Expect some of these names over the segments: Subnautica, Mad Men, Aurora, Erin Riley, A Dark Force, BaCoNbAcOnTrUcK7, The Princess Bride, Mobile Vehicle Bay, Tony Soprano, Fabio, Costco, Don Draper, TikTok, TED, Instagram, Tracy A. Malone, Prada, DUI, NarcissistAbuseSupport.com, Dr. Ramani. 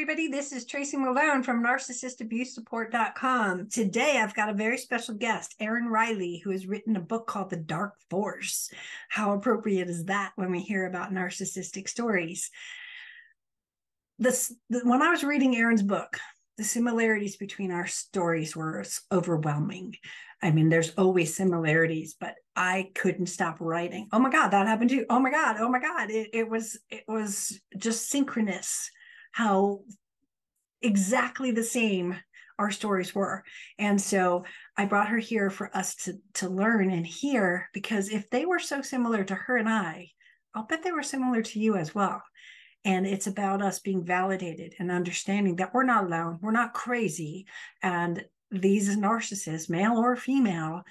everybody. This is Tracy Malone from NarcissistAbuseSupport.com. Today, I've got a very special guest, Erin Riley, who has written a book called The Dark Force. How appropriate is that when we hear about narcissistic stories? When I was reading Erin's book, the similarities between our stories were overwhelming. I mean, there's always similarities, but I couldn't stop writing. Oh my God, that happened too. Oh my God, oh my God. It was just synchronous how exactly the same our stories were. And so I brought her here for us to learn and hear, because if they were so similar to her and I, I'll bet they were similar to you as well. And it's about us being validated and understanding that we're not alone, we're not crazy, and these narcissists, male or female,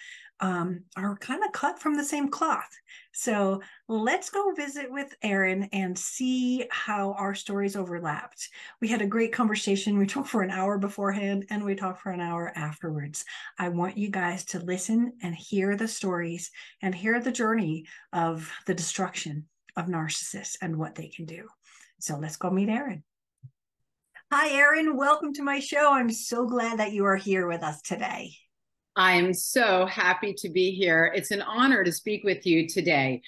are kind of cut from the same cloth. So let's go visit with Erin and see how our stories overlapped. We had a great conversation. We talked for an hour beforehand and we talked for an hour afterwards. I want you guys to listen and hear the stories and hear the journey of the destruction of narcissists and what they can do. So let's go meet Erin. Hi, Erin. Welcome to my show. I'm so glad that you are here with us today. I am so happy to be here. It's an honor to speak with you today.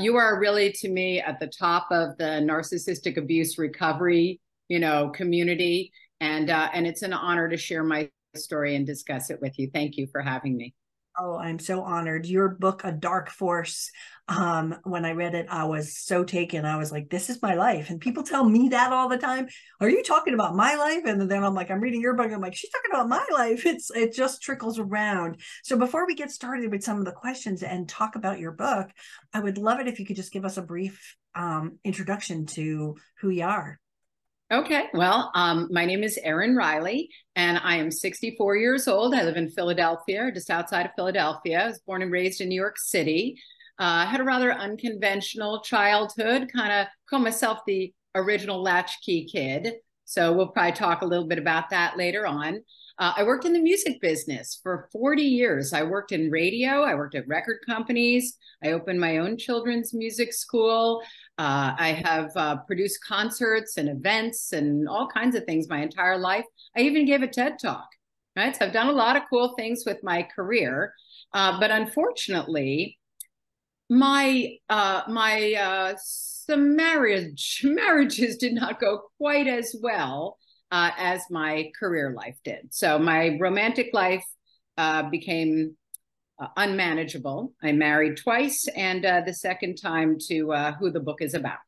You are really, to me, at the top of the narcissistic abuse recovery, community, and it's an honor to share my story and discuss it with you. Thank you for having me. Oh, I'm so honored. Your book, A Dark Force, when I read it, I was so taken. I was like, this is my life. And people tell me that all the time. Are you talking about my life? And then I'm like, I'm reading your book. I'm like, she's talking about my life. It just trickles around. So before we get started with some of the questions and talk about your book, I would love it if you could just give us a brief introduction to who you are. Okay. Well, my name is Erin Riley, and I am 64 years old. I live in Philadelphia, just outside of Philadelphia. I was born and raised in New York City. I had a rather unconventional childhood, kind of call myself the original latchkey kid. So we'll probably talk a little bit about that later on. I worked in the music business for 40 years. I worked in radio. I worked at record companies. I opened my own children's music school. I have produced concerts and events and all kinds of things my entire life. I even gave a TED Talk, right? So I've done a lot of cool things with my career. But unfortunately, some marriages did not go quite as well as my career life did. So my romantic life became unmanageable. I married twice, and the second time to who the book is about.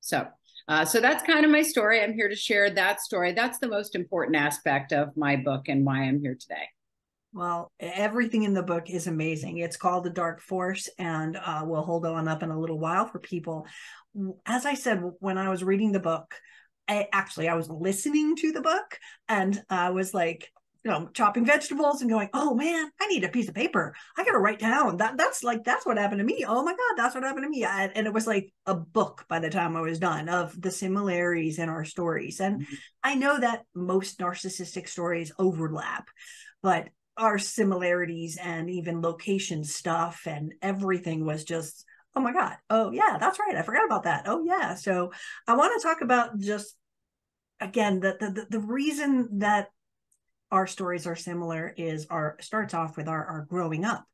So that's kind of my story. I'm here to share that story. That's the most important aspect of my book and why I'm here today. Well, everything in the book is amazing. It's called The Dark Force, and we'll hold on up in a little while for people. As I said, when I was reading the book, I was listening to the book, and I was like, chopping vegetables and going, oh man, I need a piece of paper. I got to write down that's what happened to me. Oh my God, that's what happened to me. And it was like a book by the time I was done of the similarities in our stories. And I know that most narcissistic stories overlap, but our similarities and even location stuff and everything was just, oh my God. Oh yeah, that's right. I forgot about that. Oh yeah. So I want to talk about just, again, the reason that our stories are similar is starts off with our growing up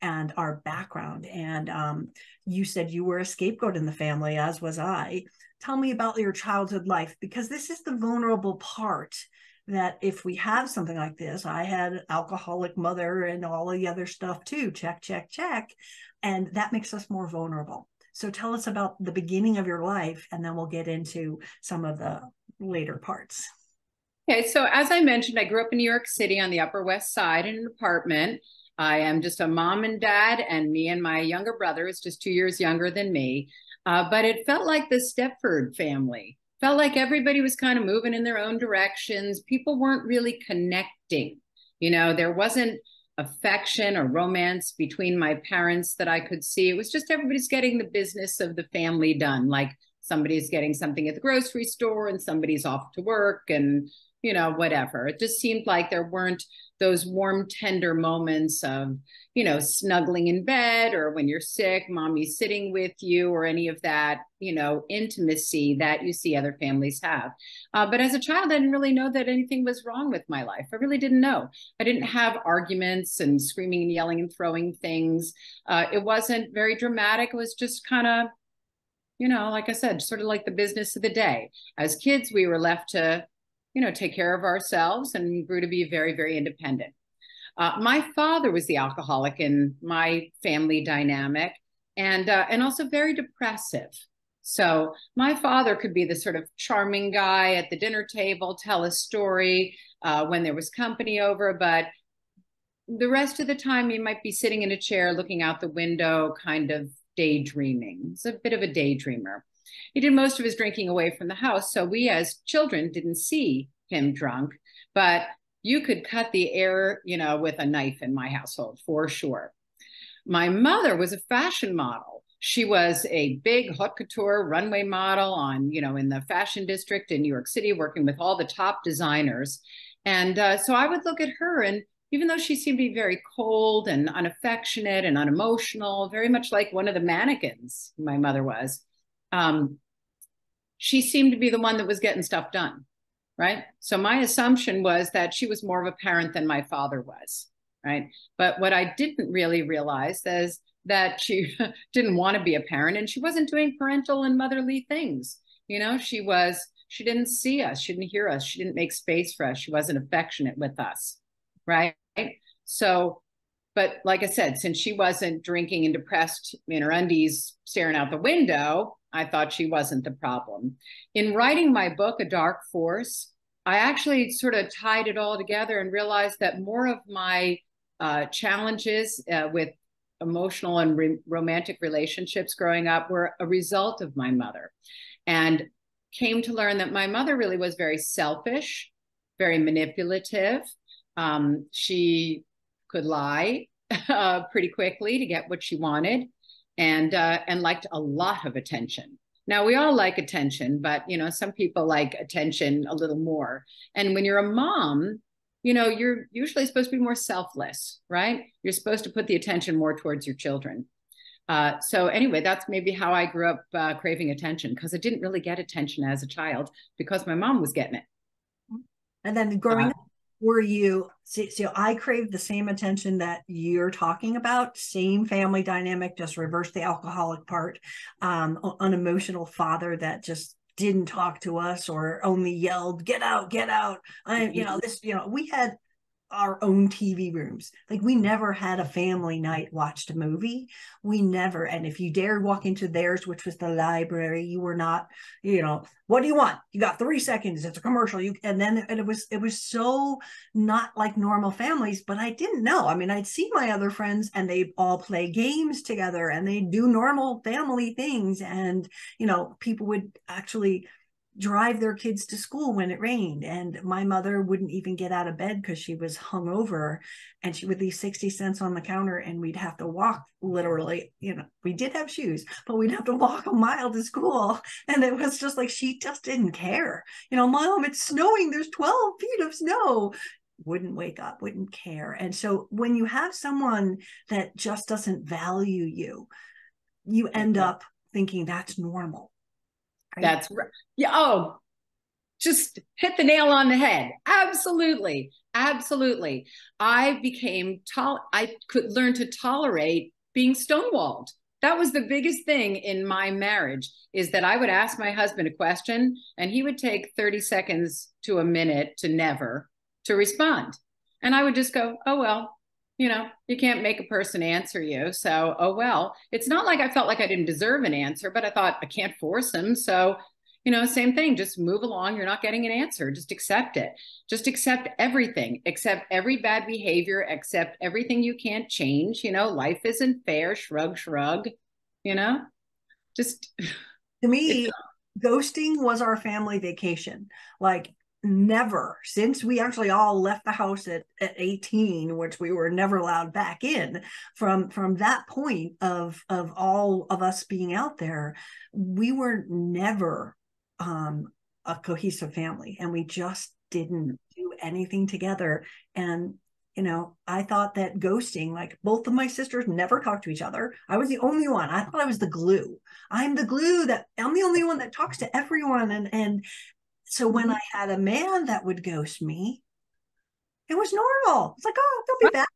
and our background. And you said you were a scapegoat in the family, as was I. Tell me about your childhood life, because this is the vulnerable part, that if we have something like this, I had an alcoholic mother and all the other stuff too, check, check, check. And that makes us more vulnerable. So tell us about the beginning of your life, and then we'll get into some of the later parts. Okay, so as I mentioned, I grew up in New York City on the Upper West Side in an apartment. I am just a mom and dad, and me and my younger brother is just 2 years younger than me. But it felt like the Stepford family. Felt like everybody was kind of moving in their own directions. People weren't really connecting. There wasn't affection or romance between my parents that I could see. It was just everybody's getting the business of the family done, like somebody's getting something at the grocery store and somebody's off to work and, you know, whatever. It just seemed like there weren't those warm, tender moments of, you know, snuggling in bed or when you're sick, mommy's sitting with you or any of that, you know, intimacy that you see other families have. But as a child, I didn't really know that anything was wrong with my life. I really didn't know. I didn't have arguments and screaming and yelling and throwing things. It wasn't very dramatic. It was just kind of, you know, like I said, sort of like the business of the day. As kids, we were left to, you know, take care of ourselves and grew to be very, very independent. My father was the alcoholic in my family dynamic and also very depressive. So my father could be the sort of charming guy at the dinner table, tell a story when there was company over, but the rest of the time you might be sitting in a chair looking out the window, kind of daydreaming. He's a bit of a daydreamer. He did most of his drinking away from the house, so we as children didn't see him drunk, but you could cut the air, you know, with a knife in my household, for sure. My mother was a fashion model. She was a big haute couture runway model on, you know, in the fashion district in New York City, working with all the top designers. And so I would look at her, and even though she seemed to be very cold and unaffectionate and unemotional, very much like one of the mannequins my mother was, she seemed to be the one that was getting stuff done, right? So my assumption was that she was more of a parent than my father was, right? But what I didn't really realize is that she didn't want to be a parent, and she wasn't doing parental and motherly things. You know, she didn't see us, she didn't hear us, she didn't make space for us, she wasn't affectionate with us, right? So, but like I said, since she wasn't drinking and depressed in her undies staring out the window, I thought she wasn't the problem. In writing my book, A Dark Force, I actually sort of tied it all together and realized that more of my challenges with emotional and romantic relationships growing up were a result of my mother, and came to learn that my mother really was very selfish, very manipulative. She could lie pretty quickly to get what she wanted. And liked a lot of attention. Now, we all like attention, but, you know, some people like attention a little more. And when you're a mom, you know, you're usually supposed to be more selfless, right? You're supposed to put the attention more towards your children. So anyway, that's maybe how I grew up craving attention, because I didn't really get attention as a child because my mom was getting it. And then growing up, were you, so I craved the same attention that you're talking about, same family dynamic, just reverse the alcoholic part, an emotional father that just didn't talk to us or only yelled, get out, you know, this, you know, we had our own TV rooms. Like, we never had a family night, watched a movie. We never, and if you dared walk into theirs, which was the library, you were not, you know, what do you want? You got 3 seconds. It's a commercial. You, and then it was so not like normal families, but I didn't know. I mean, I'd see my other friends and they all play games together and they do normal family things. And, you know, people would actually drive their kids to school when it rained. And my mother wouldn't even get out of bed because she was hungover, and she would leave 60 cents on the counter, and we'd have to walk literally, you know, we did have shoes, but we'd have to walk a mile to school. And it was just like, she just didn't care. You know, Mom, it's snowing. There's 12 feet of snow. Wouldn't wake up, wouldn't care. And so when you have someone that just doesn't value you, you end up thinking that's normal. That's right. Yeah. Oh, just hit the nail on the head. Absolutely. Absolutely. I could learn to tolerate being stonewalled. That was the biggest thing in my marriage, is that I would ask my husband a question and he would take 30 seconds to a minute to never to respond. And I would just go, oh, well, you know, you can't make a person answer you. So, oh, well, it's not like I felt like I didn't deserve an answer, but I thought I can't force them. So, you know, same thing, just move along. You're not getting an answer. Just accept it. Just accept everything, accept every bad behavior, accept everything you can't change. You know, life isn't fair. Shrug, shrug, you know, just. To me, ghosting was our family vacation. Like, never, since we actually all left the house at 18, which we were never allowed back in, from that point of all of us being out there, we were never a cohesive family, and we just didn't do anything together. And you know, I thought that ghosting, like both of my sisters never talked to each other. I was the only one. I thought I was the glue. I'm the glue that I'm the only one that talks to everyone. And so when I had a man that would ghost me, it was normal. It's like, oh, they'll be back.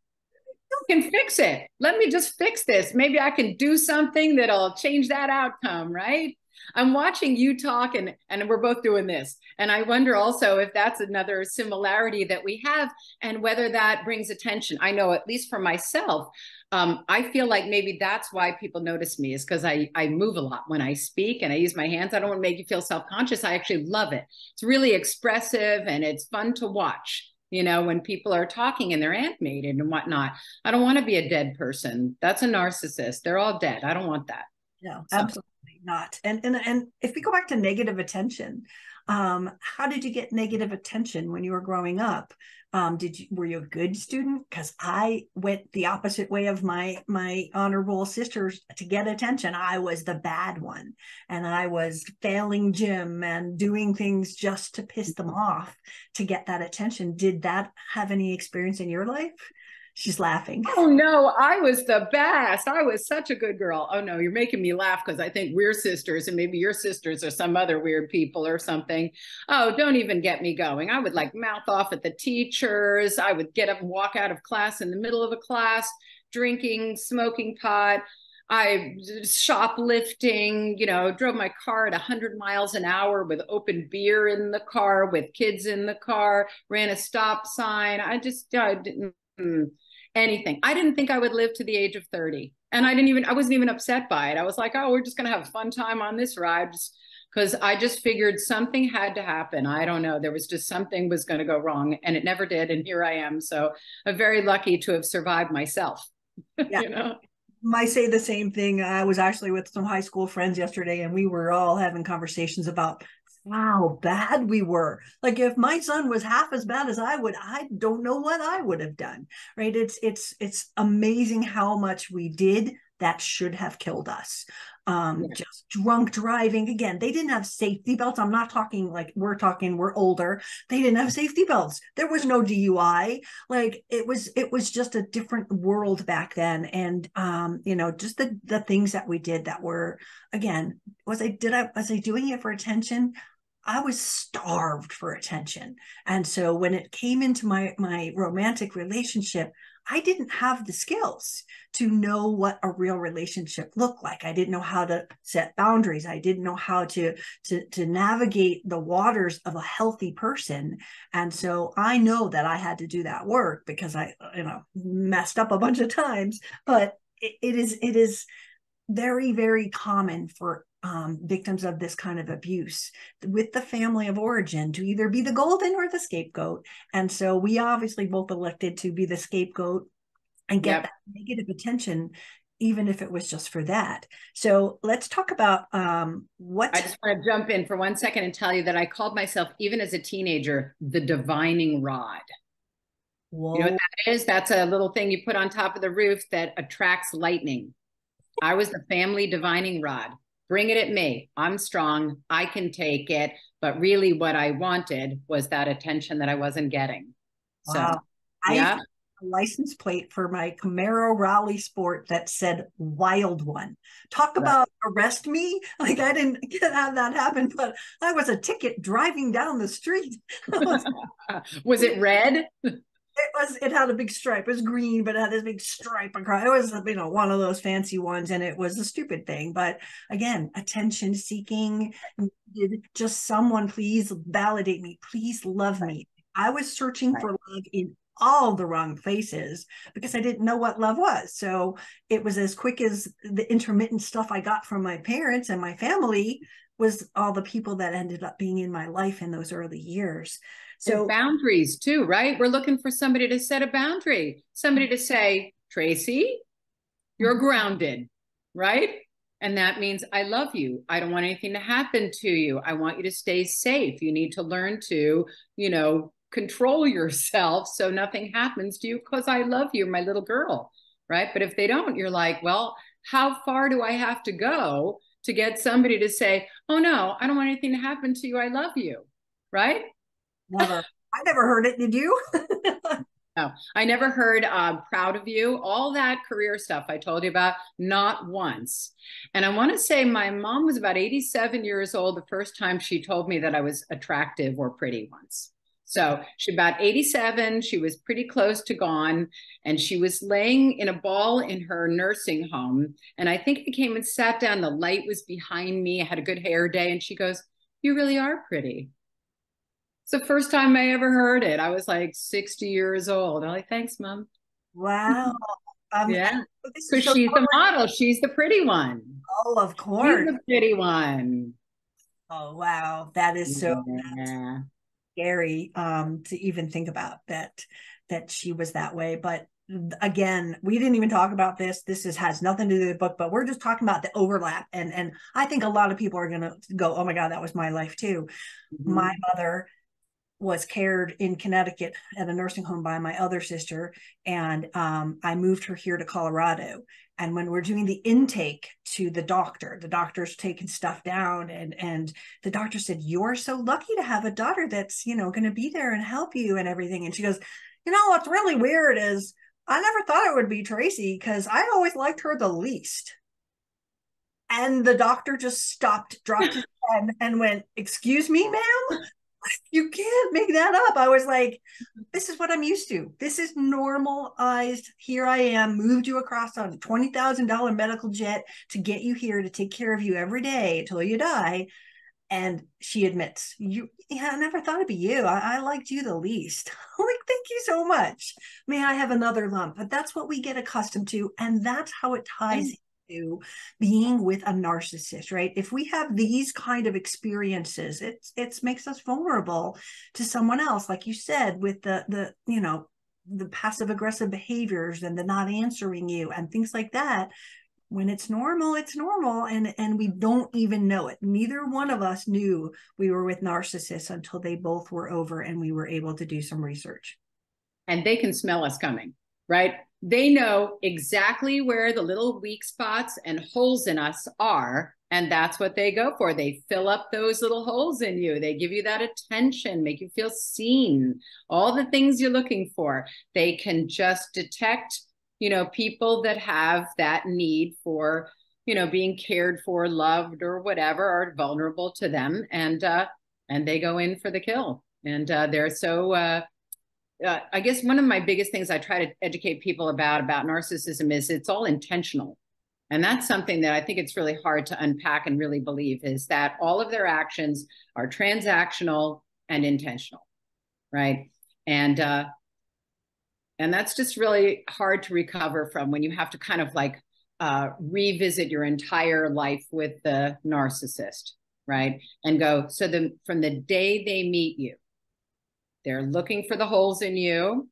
You can fix it. Let me just fix this. Maybe I can do something that'll change that outcome, right? I'm watching you talk and we're both doing this. And I wonder also if that's another similarity that we have and whether that brings attention. I know, at least for myself, I feel like maybe that's why people notice me, is because I move a lot when I speak and I use my hands. I don't want to make you feel self-conscious. I actually love it. It's really expressive and it's fun to watch, you know, when people are talking and they're animated and whatnot. I don't want to be a dead person. That's a narcissist. They're all dead. I don't want that. No, absolutely. Not. And if we go back to negative attention, how did you get negative attention when you were growing up? Were you a good student? Because I went the opposite way of my honorable sisters to get attention. I was the bad one, and I was failing gym and doing things just to piss them off to get that attention. Did that have any experience in your life? She's laughing. Oh no, I was the best. I was such a good girl. Oh no, you're making me laugh because I think we're sisters and maybe your sisters are some other weird people or something. Oh, don't even get me going. I would like mouth off at the teachers. I would get up and walk out of class in the middle of a class, drinking, smoking pot. I shoplifting, you know, drove my car at 100 miles an hour with open beer in the car, with kids in the car, ran a stop sign. I didn't anything. I didn't think I would live to the age of 30. And I wasn't even upset by it. I was like, oh, we're just going to have a fun time on this ride, because I just figured something had to happen. I don't know. There was just something was going to go wrong, and it never did. And here I am. So I'm very lucky to have survived myself. Yeah. You know? I say the same thing. I was actually with some high school friends yesterday, and we were all having conversations about how bad we were. Like, if my son was half as bad as I would, I don't know what I would have done, right? It's amazing how much we did that should have killed us. Yeah. Just drunk driving. Again, they didn't have safety belts. I'm not talking like we're older. They didn't have safety belts. There was no DUI. Like, it was just a different world back then. And, you know, just the things that we did that were, again, was I doing it for attention? I was starved for attention. And so when it came into my romantic relationship, I didn't have the skills to know what a real relationship looked like. I didn't know how to set boundaries. I didn't know how to navigate the waters of a healthy person. And so I know that I had to do that work, because I, you know, messed up a bunch of times. But it is very, very common for victims of this kind of abuse with the family of origin to either be the golden or the scapegoat. And so we obviously both elected to be the scapegoat and get that negative attention, even if it was just for that. So let's talk about I just want to jump in for 1 second and tell you that I called myself, even as a teenager, the divining rod. Whoa. You know what that is? That's a little thing you put on top of the roof that attracts lightning. I was the family divining rod. Bring it at me. I'm strong. I can take it. But really what I wanted was that attention that I wasn't getting. Wow. So, yeah. A license plate for my Camaro Raleigh Sport that said "Wild One." Talk about arrest me. Like, I didn't have that happen, but I was a ticket driving down the street. Was it red? It had a big stripe. It was green, but it had this big stripe across. It was, you know, one of those fancy ones, and it was a stupid thing. But again, attention seeking, just someone, please validate me. Please love me. I was searching for love in all the wrong places because I didn't know what love was. So it was as quick as the intermittent stuff I got from my parents and my family was all the people that ended up being in my life in those early years. So and boundaries too, right? We're looking for somebody to set a boundary, somebody to say, Tracy, you're grounded, right? And that means I love you. I don't want anything to happen to you. I want you to stay safe. You need to learn to, you know, control yourself so nothing happens to you because I love you, my little girl, right? But if they don't, you're like, well, how far do I have to go to get somebody to say, oh no, I don't want anything to happen to you. I love you, right? Never. I never heard it. Did you? No, I never heard proud of you, all that career stuff I told you about, not once. And I want to say my mom was about 87 years old the first time she told me that I was attractive or pretty once. So she's about 87, she was pretty close to gone, and she was laying in a ball in her nursing home. And I think I came and sat down, the light was behind me, I had a good hair day, and she goes, you really are pretty. It's the first time I ever heard it. I was like 60 years old. I'm like, thanks, Mom. Wow. Yeah. So she's the model. She's the pretty one. Oh, of course. She's the pretty one. Oh, wow. That is so scary to even think about that she was that way. But again, we didn't even talk about this. This has nothing to do with the book, but we're just talking about the overlap. And I think a lot of people are going to go, oh my God, that was my life too. Mm-hmm. My mother was cared in Connecticut at a nursing home by my other sister. And I moved her here to Colorado. And when we're doing the intake to the doctor's taking stuff down. And the doctor said, you're so lucky to have a daughter that's, you know, going to be there and help you and everything. And she goes, you know, what's really weird is I never thought it would be Tracy because I always liked her the least. And the doctor just stopped, dropped his pen and went, excuse me, ma'am? You can't make that up. I was like, this is what I'm used to. This is normalized. Here I am, moved you across on a $20,000 medical jet to get you here, to take care of you every day until you die. And she admits, I never thought it'd be you. I liked you the least. I'm like, thank you so much. May I have another lump? But that's what we get accustomed to. And that's how it ties to being with a narcissist, right? If we have these kind of experiences, it makes us vulnerable to someone else, like you said, with the passive aggressive behaviors and the not answering you and things like that. When it's normal, and we don't even know it. Neither one of us knew we were with narcissists until they both were over and we were able to do some research. And they can smell us coming, right? They know exactly where the little weak spots and holes in us are. And that's what they go for. They fill up those little holes in you. They give you that attention, make you feel seen, all the things you're looking for. They can just detect, you know, people that have that need for, you know, being cared for, loved or whatever, are vulnerable to them. And they go in for the kill. And they're so... I guess one of my biggest things I try to educate people about narcissism is it's all intentional. And that's something that I think it's really hard to unpack and really believe, is that all of their actions are transactional and intentional, right? And that's just really hard to recover from when you have to kind of like revisit your entire life with the narcissist, right? And go, so from the day they meet you, they're looking for the holes in you.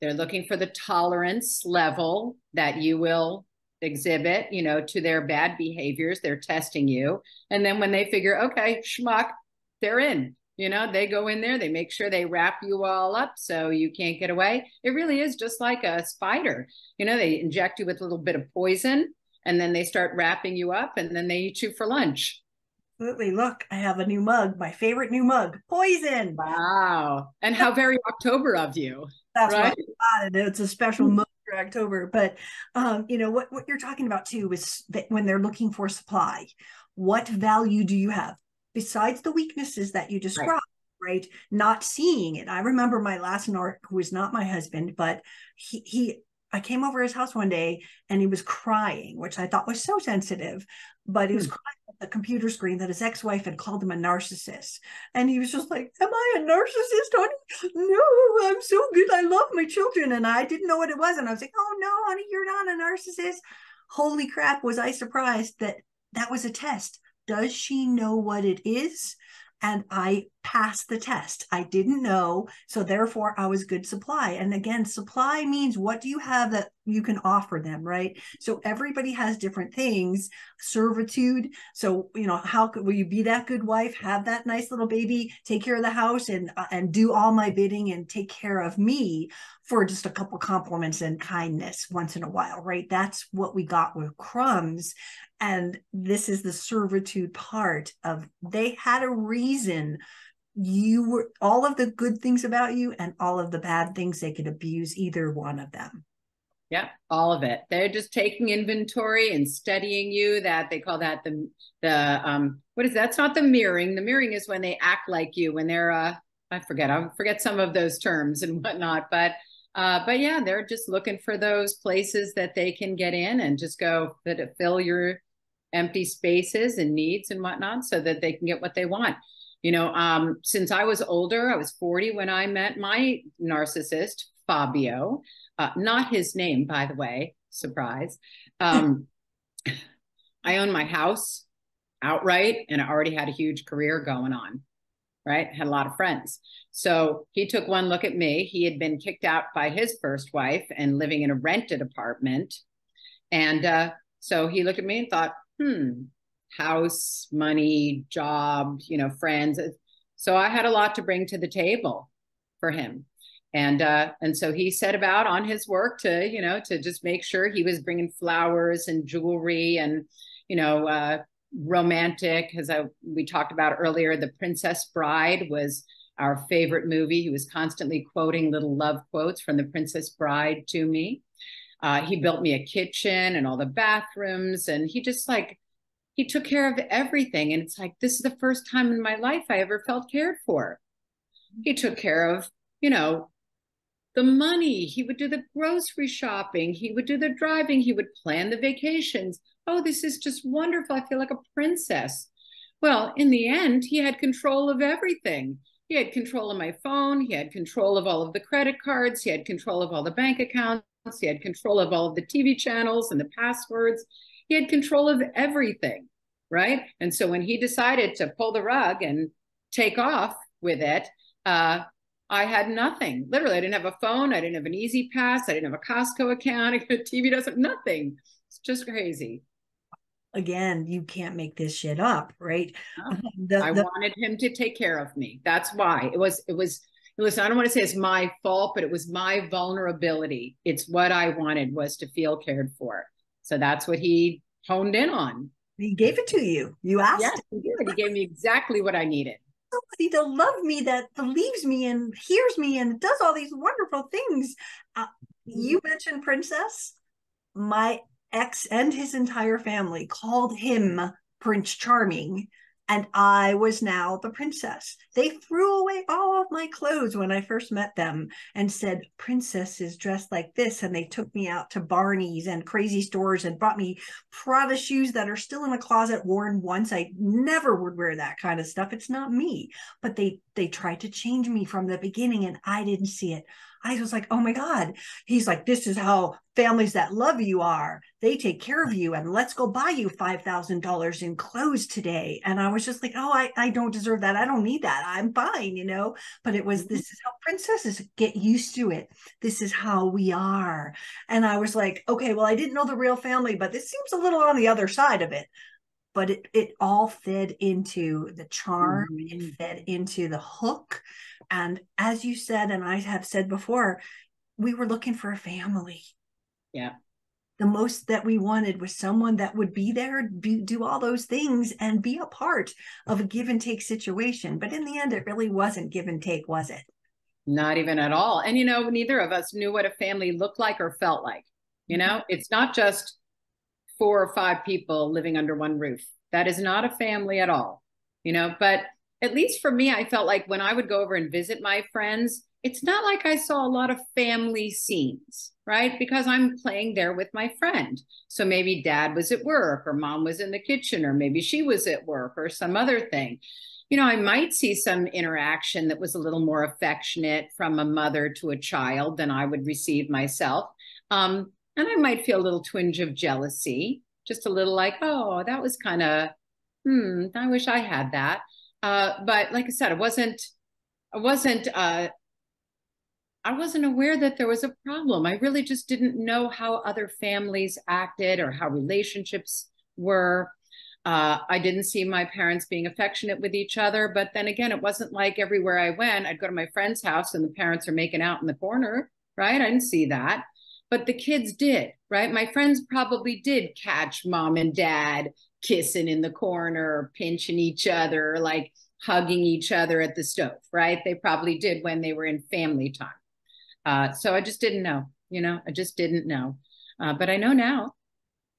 They're looking for the tolerance level that you will exhibit, you know, to their bad behaviors. They're testing you. And then when they figure, okay, schmuck, they're in, you know, they go in there, they make sure they wrap you all up so you can't get away. It really is just like a spider. You know, they inject you with a little bit of poison and then they start wrapping you up and then they eat you for lunch. Absolutely. Look, I have a new mug, my favorite new mug, poison. Wow. And how very October of you. That's right. It's a special mug for October. But, you know, what you're talking about too is that when they're looking for supply, what value do you have besides the weaknesses that you described, right? Not seeing it. I remember my last narc, who is not my husband, but I came over his house one day and he was crying, which I thought was so sensitive, but he was crying at the computer screen that his ex-wife had called him a narcissist. And he was just like, am I a narcissist, honey? No, I'm so good. I love my children. And I didn't know what it was. And I was like, oh no, honey, you're not a narcissist. Holy crap, was I surprised that that was a test. Does she know what it is? And I passed the test. I didn't know. So therefore I was good supply. And again, supply means what do you have that you can offer them, right? So everybody has different things. Servitude. So, you know, how could, will you be that good wife, have that nice little baby, take care of the house and do all my bidding and take care of me for just a couple compliments and kindness once in a while, right? That's what we got with Crumbs. And this is the servitude part of, they had a reason. You were all of the good things about you and all of the bad things, they could abuse either one of them. Yep, all of it. They're just taking inventory and studying you. That they call that the what is that? That's not the mirroring. The mirroring is when they act like you, when they're I forget some of those terms and whatnot, but yeah, they're just looking for those places that they can get in and just go fill your empty spaces and needs and whatnot, so that they can get what they want. You know, since I was older, I was 40 when I met my narcissist, Fabio. Not his name, by the way, surprise. I owned my house outright, and I already had a huge career going on, right? Had a lot of friends. So he took one look at me. He had been kicked out by his first wife and living in a rented apartment. And so he looked at me and thought, house, money, job, you know, friends. So I had a lot to bring to the table for him. And so he set about on his work to, you know, to just make sure he was bringing flowers and jewelry and, you know, romantic, as we talked about earlier, The Princess Bride was our favorite movie. He was constantly quoting little love quotes from The Princess Bride to me. He built me a kitchen and all the bathrooms, and he just like, he took care of everything. And it's like, this is the first time in my life I ever felt cared for. He took care of, you know, the money, he would do the grocery shopping, he would do the driving, he would plan the vacations. Oh, this is just wonderful. I feel like a princess. Well, in the end, he had control of everything. He had control of my phone. He had control of all of the credit cards. He had control of all the bank accounts. He had control of all of the TV channels and the passwords. He had control of everything, right? And so when he decided to pull the rug and take off with it, I had nothing. Literally, I didn't have a phone. I didn't have an Easy Pass. I didn't have a Costco account. A TV doesn't, nothing. It's just crazy. Again, you can't make this shit up, right? No. I wanted him to take care of me. That's why it was, listen, I don't want to say it's my fault, but it was my vulnerability. It's what I wanted, was to feel cared for. So that's what he honed in on. He gave it to you. You asked. Yes, he did. He gave me exactly what I needed. Somebody to love me, that believes me and hears me and does all these wonderful things. You mentioned Princess. My ex and his entire family called him Prince Charming, and I was now the princess. They threw away all of my clothes when I first met them and said, "Princess is dressed like this." And they took me out to Barney's and crazy stores and bought me Prada shoes that are still in a closet, worn once. I never would wear that kind of stuff. It's not me. But they tried to change me from the beginning, and I didn't see it. I was like, oh my God. He's like, this is how families that love you are. They take care of you, and let's go buy you $5,000 in clothes today. And I was just like, oh, I don't deserve that. I don't need that. I'm fine, you know? But it was, this is how princesses get used to it. This is how we are. And I was like, okay, well, I didn't know the real family, but this seems a little on the other side of it. But it all fed into the charm, it fed into the hook. And as you said, and I have said before, we were looking for a family. Yeah. The most that we wanted was someone that would be there, do all those things and be a part of a give and take situation. But in the end, it really wasn't give and take, was it? Not even at all. And, you know, neither of us knew what a family looked like or felt like. You know, it's not just 4 or 5 people living under one roof. That is not a family at all, you know, but at least for me, I felt like when I would go over and visit my friends, it's not like I saw a lot of family scenes, right? Because I'm playing there with my friend. So maybe dad was at work, or mom was in the kitchen, or maybe she was at work or some other thing. You know, I might see some interaction that was a little more affectionate from a mother to a child than I would receive myself. And I might feel a little twinge of jealousy, just a little like, oh, that was kind of, I wish I had that. But like I said, I wasn't I wasn't aware that there was a problem. I really just didn't know how other families acted or how relationships were. I didn't see my parents being affectionate with each other. But then again, it wasn't like everywhere I went, I'd go to my friend's house and the parents are making out in the corner, right? I didn't see that. But the kids did, right? My friends probably did catch mom and dad kissing in the corner, pinching each other, like hugging each other at the stove, right? They probably did when they were in family time. So I just didn't know, you know, I just didn't know. But I know now.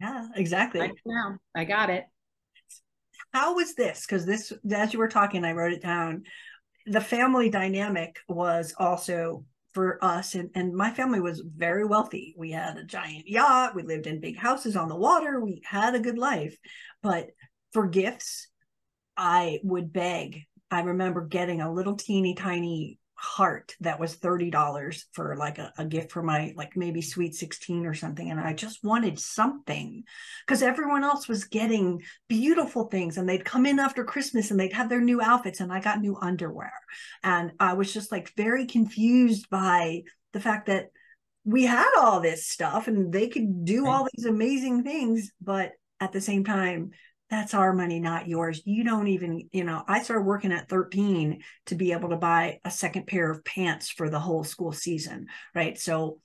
Yeah, exactly. I know now. I got it. How was this? Because this, as you were talking, I wrote it down. The family dynamic was also for us, and my family was very wealthy. We had a giant yacht. We lived in big houses on the water. We had a good life. But for gifts, I would beg. I remember getting a little teeny tiny heart that was $30 for like a gift for my like maybe sweet 16 or something, and I just wanted something because everyone else was getting beautiful things, and they'd come in after Christmas and they'd have their new outfits, and I got new underwear, and I was just like very confused by the fact that we had all this stuff and they could do all these amazing things, but at the same time, that's our money, not yours. You don't even, you know, I started working at 13 to be able to buy a second pair of pants for the whole school season, right? So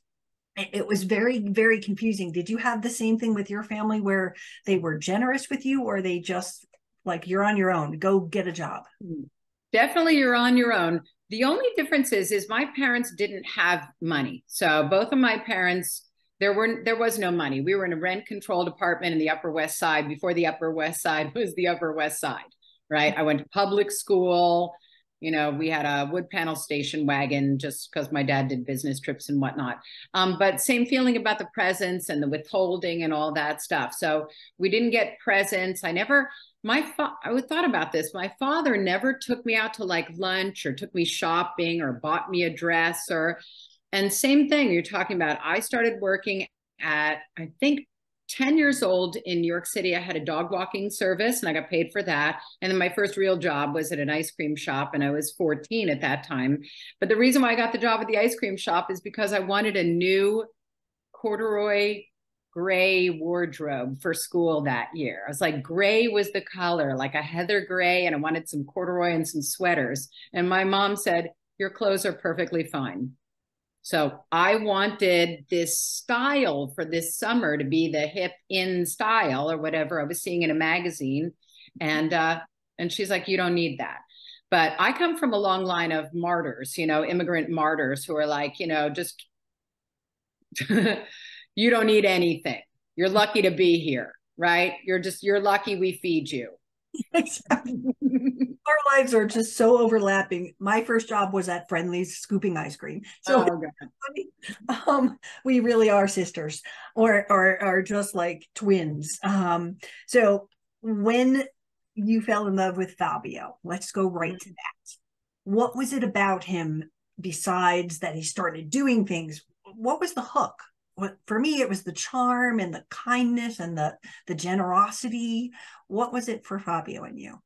it was very, very confusing. Did you have the same thing with your family where they were generous with you, or they just like, you're on your own, go get a job? Definitely you're on your own. The only difference is my parents didn't have money. So both of my parents, there was no money. We were in a rent-controlled apartment in the Upper West Side before the Upper West Side was the Upper West Side, right? I went to public school. You know, we had a wood panel station wagon just because my dad did business trips and whatnot. But same feeling about the presents and the withholding and all that stuff. So we didn't get presents. I thought about this. My father never took me out to like lunch or took me shopping or bought me a dress or... And same thing you're talking about. I started working at, I think, 10 years old in New York City. I had a dog walking service and I got paid for that. And then my first real job was at an ice cream shop, and I was 14 at that time. But the reason why I got the job at the ice cream shop is because I wanted a new corduroy gray wardrobe for school that year. I was like, gray was the color, like a heather gray, and I wanted some corduroy and some sweaters. And my mom said, your clothes are perfectly fine. So I wanted this style for this summer to be the hip in style or whatever I was seeing in a magazine. And she's like, you don't need that. But I come from a long line of martyrs, you know, immigrant martyrs who are like, you know, just, you don't need anything. You're lucky to be here, right? You're lucky we feed you. Exactly. Our lives are just so overlapping. My first job was at Friendly's scooping ice cream. So we really are sisters or just like twins. So when you fell in love with Fabio, let's go right to that. What was it about him besides that he started doing things? What was the hook? For me, it was the charm and the kindness and the generosity. What was it for Fabio and you?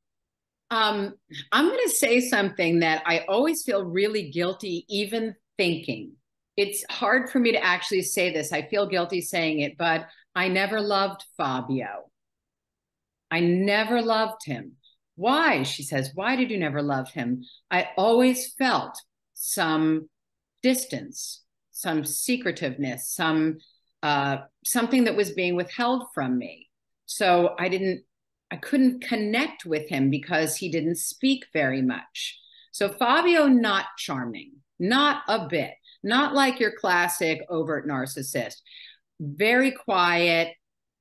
I'm going to say something that I always feel really guilty even thinking. It's hard for me to actually say this. I feel guilty saying it, but I never loved Fabio. I never loved him. Why? She says, why did you never love him? I always felt some distance, some secretiveness, something that was being withheld from me. So I couldn't connect with him because he didn't speak very much. So Fabio, not charming, not a bit, not like your classic overt narcissist, very quiet.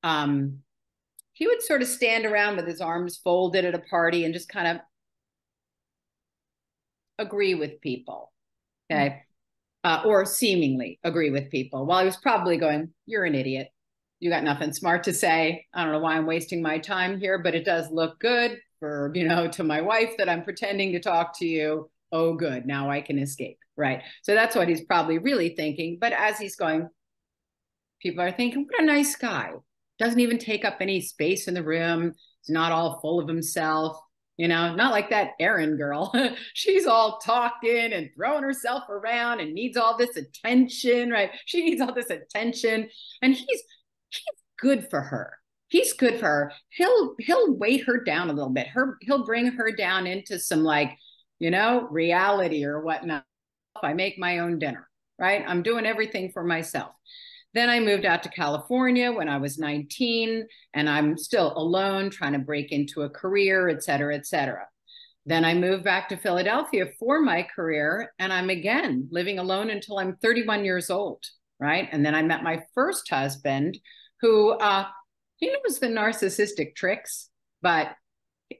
He would sort of stand around with his arms folded at a party and just kind of agree with people. Okay. Mm-hmm. Or seemingly agree with people. While I was probably going, you're an idiot. You got nothing smart to say. I don't know why I'm wasting my time here, but it does look good for, you know, to my wife that I'm pretending to talk to you. Oh, good. Now I can escape. Right. So that's what he's probably really thinking. But as he's going, people are thinking, what a nice guy. Doesn't even take up any space in the room. He's not all full of himself. You know, not like that Erin girl. She's all talking and throwing herself around and needs all this attention, right? She needs all this attention. And he's good for her. He's good for her. He'll weigh her down a little bit. He'll bring her down into some, like, you know, reality or whatnot. I make my own dinner, right? I'm doing everything for myself. Then I moved out to California when I was 19, and I'm still alone, trying to break into a career, et cetera, et cetera. Then I moved back to Philadelphia for my career, and I'm again living alone until I'm 31 years old, right? And then I met my first husband, who he knows the narcissistic tricks, but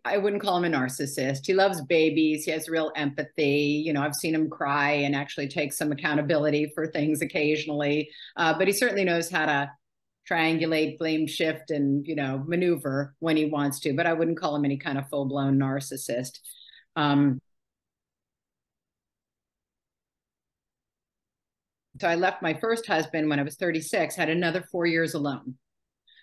I wouldn't call him a narcissist. He loves babies. He has real empathy. You know, I've seen him cry and actually take some accountability for things occasionally. But he certainly knows how to triangulate, blame shift, and, you know, maneuver when he wants to. But I wouldn't call him any kind of full-blown narcissist. So I left my first husband when I was 36, had another 4 years alone.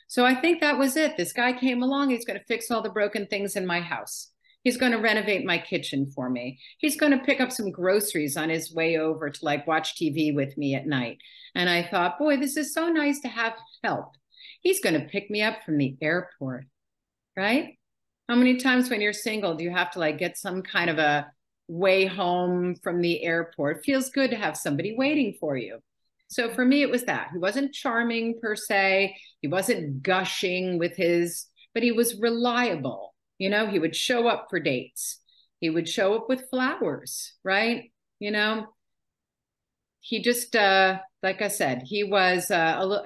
So I think that was it. This guy came along. He's going to fix all the broken things in my house. He's going to renovate my kitchen for me. He's going to pick up some groceries on his way over to, like, watch TV with me at night. And I thought, boy, this is so nice to have help. He's going to pick me up from the airport, right? How many times when you're single do you have to, like, get some kind of a way home from the airport? Feels good to have somebody waiting for you. So for me, it was that. He wasn't charming per se. He wasn't gushing with his, but he was reliable. You know, he would show up for dates. He would show up with flowers, right? You know, he just, like I said, he was,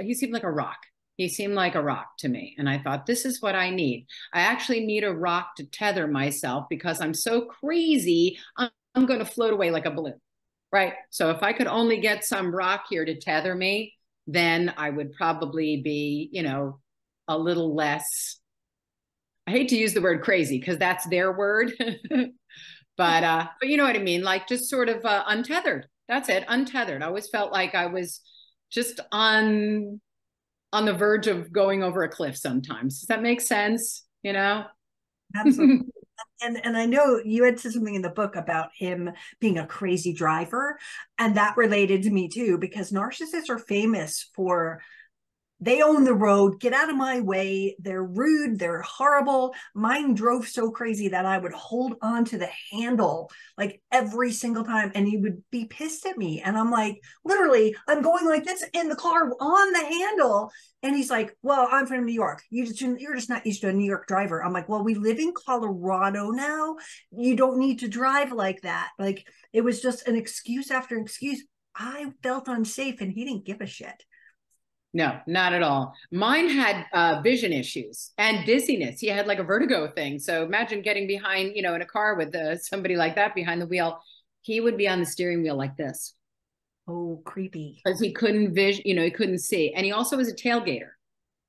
he seemed like a rock. He seemed like a rock to me. And I thought, this is what I need. I actually need a rock to tether myself because I'm so crazy. I'm going to float away like a balloon. Right. So if I could only get some rock here to tether me, then I would probably be, you know, a little less, I hate to use the word crazy because that's their word, but you know what I mean? Like, just sort of untethered. That's it. Untethered. I always felt like I was just on the verge of going over a cliff sometimes. Does that make sense? You know? Absolutely. And I know you had said something in the book about him being a crazy driver, and that related to me too, because narcissists are famous for, they own the road, get out of my way, they're rude, they're horrible. Mine drove so crazy that I would hold on to the handle like every single time, and he would be pissed at me. And I'm like, literally, I'm going like this in the car on the handle. And he's like, well, I'm from New York. You're just not used to a New York driver. I'm like, well, we live in Colorado now. You don't need to drive like that. Like, it was just an excuse after excuse. I felt unsafe, and he didn't give a shit. No, not at all. Mine had vision issues and dizziness. He had like a vertigo thing. So imagine getting behind, you know, in a car with somebody like that behind the wheel. He would be on the steering wheel like this. Oh, creepy. Because he couldn't vision, you know, he couldn't see. And he also was a tailgater.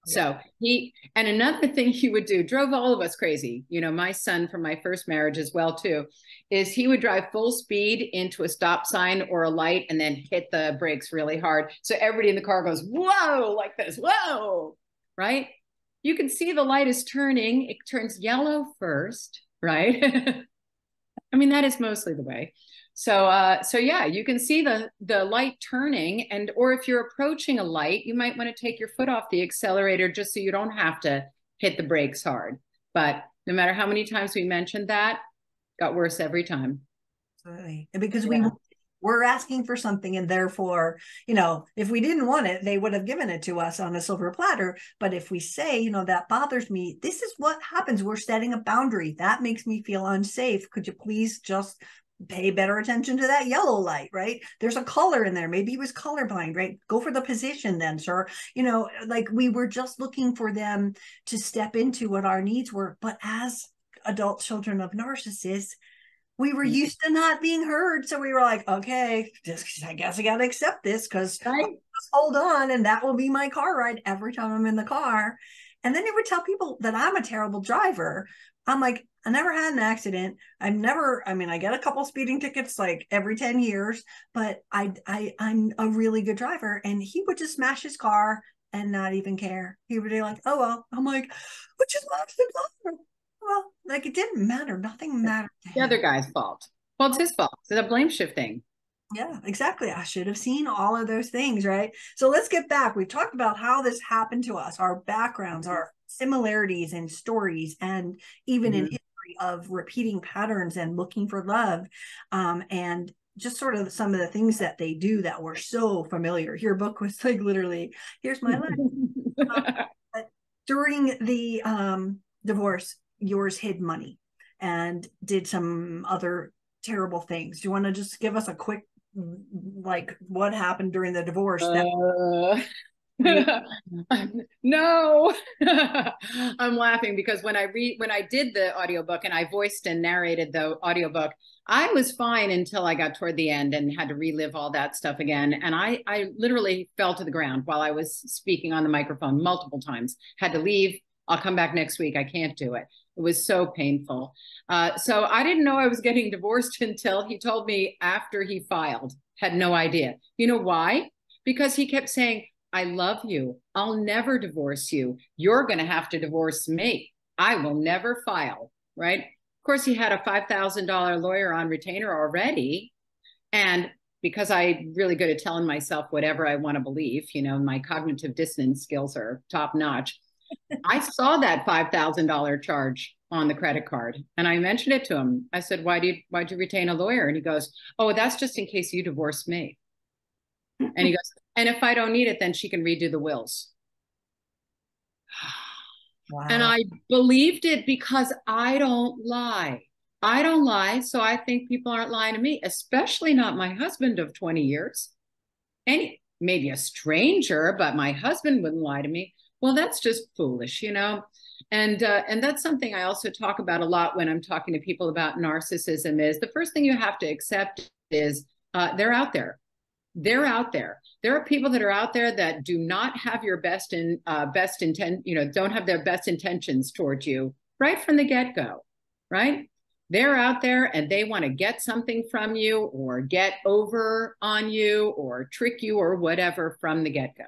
Yeah. So and another thing he would do, drove all of us crazy. You know, my son from my first marriage as well too, is he would drive full speed into a stop sign or a light and then hit the brakes really hard. So everybody in the car goes, whoa, like this, whoa, right? You can see the light is turning. It turns yellow first, right? I mean, that is mostly the way. So, yeah, you can see the light turning, and, or if you're approaching a light, you might want to take your foot off the accelerator just so you don't have to hit the brakes hard. But no matter how many times we mentioned that, it got worse every time. Absolutely. And because we're asking for something, and therefore, you know, if we didn't want it, they would have given it to us on a silver platter. But if we say, you know, that bothers me, this is what happens. We're setting a boundary. That makes me feel unsafe. Could you please just pay better attention to that yellow light, right? There's a color in there. Maybe he was colorblind, right? Go for the position then, sir. You know, like, we were just looking for them to step into what our needs were. But as adult children of narcissists, we were used to not being heard. So we were like, okay, I guess I got to accept this, because just hold on, and that will be my car ride every time I'm in the car. And then they would tell people that I'm a terrible driver. I'm like, I never had an accident. I get a couple speeding tickets like every 10 years, but I'm a really good driver. And he would just smash his car and not even care. He would be like, oh, well. I'm like, what just smashed the car? Well, Like, it didn't matter. Nothing mattered to him. The other guy's fault. Well, it's his fault. It's a blame shifting. Yeah, exactly. I should have seen all of those things, right? So let's get back. We've talked about how this happened to us, our backgrounds, our similarities in stories, and even in history of repeating patterns and looking for love, and just sort of some of the things that they do that were so familiar. Your book was like, literally, here's my life. But during the divorce, yours hid money and did some other terrible things. Do you want to just give us a quick, like, what happened during the divorce? No, I'm laughing because when I did the audiobook and I voiced and narrated the audiobook, I was fine until I got toward the end and had to relive all that stuff again. And I literally fell to the ground while I was speaking on the microphone multiple times, had to leave. I'll come back next week. I can't do it. It was so painful. So I didn't know I was getting divorced until he told me after he filed. Had no idea. You know why? Because he kept saying, I love you. I'll never divorce you. You're going to have to divorce me. I will never file, right? Of course, he had a $5,000 lawyer on retainer already. And because I'm really good at telling myself whatever I want to believe, you know, my cognitive dissonance skills are top notch. I saw that $5,000 charge on the credit card. And I mentioned it to him. I said, why'd you retain a lawyer? And he goes, oh, that's just in case you divorce me. And he goes, and if I don't need it, then she can redo the wills. Wow. And I believed it because I don't lie. I don't lie. So I think people aren't lying to me, especially not my husband of 20 years. And maybe a stranger, but my husband wouldn't lie to me. Well, that's just foolish, you know, and that's something I also talk about a lot when I'm talking to people about narcissism. Is the first thing you have to accept is they're out there. They're out there. There are people that are out there that do not have your best in best intent, you know, don't have their best intentions towards you right from the get-go, right? They're out there and they want to get something from you or get over on you or trick you or whatever from the get-go.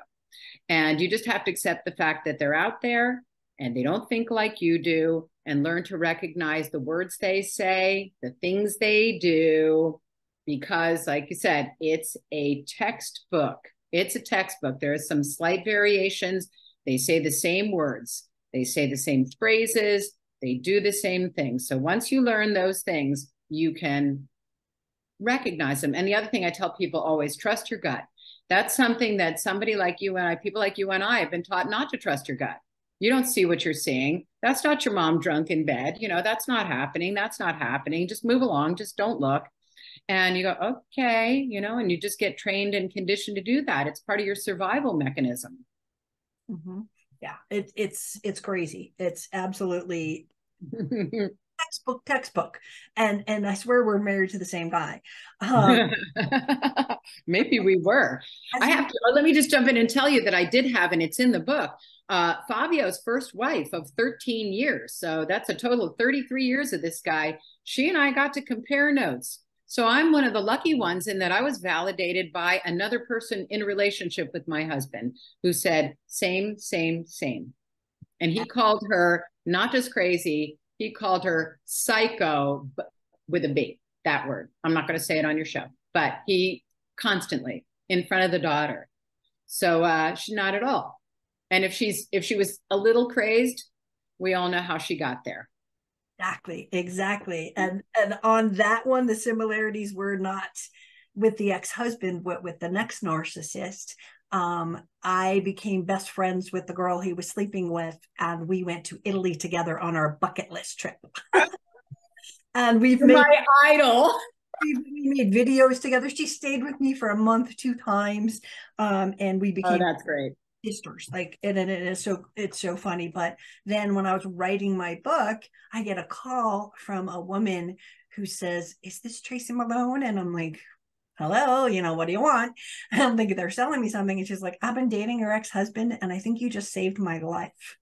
And you just have to accept the fact that they're out there and they don't think like you do, and learn to recognize the words they say, the things they do. Because like you said, it's a textbook. It's a textbook. There are some slight variations. They say the same words. They say the same phrases. They do the same things. So once you learn those things, you can recognize them. And the other thing I tell people always, trust your gut. That's something that somebody like you and I, people like you and I have been taught not to trust your gut. You don't see what you're seeing. That's not your mom drunk in bed. You know, that's not happening. That's not happening. Just move along. Just don't look. And you go, okay, you know, and you just get trained and conditioned to do that. It's part of your survival mechanism. Mm-hmm. Yeah, it's crazy. It's absolutely textbook. And I swear we're married to the same guy. Maybe we were. I have to, let me just jump in and tell you that I did have, and it's in the book, Fabio's first wife of 13 years. So that's a total of 33 years of this guy. She and I got to compare notes. So I'm one of the lucky ones in that I was validated by another person in a relationship with my husband who said, same, same, same. And he called her not just crazy, he called her psycho with a B, that word. I'm not going to say it on your show, but he constantly in front of the daughter. So she's not at all. And if she was a little crazed, we all know how she got there. Exactly. Exactly. And on that one, the similarities were not with the ex-husband, but with the next narcissist. I became best friends with the girl he was sleeping with, and we went to Italy together on our bucket list trip. And we've made my idol. We made videos together. She stayed with me for a month 2 times. And we became, oh, that's great, sisters. Like, and it is so, it's so funny. But then when I was writing my book, I get a call from a woman who says, is this Tracy Malone? And I'm like, hello, you know, what do you want? And I'm thinking they're selling me something. And she's like, I've been dating your ex-husband, and I think you just saved my life.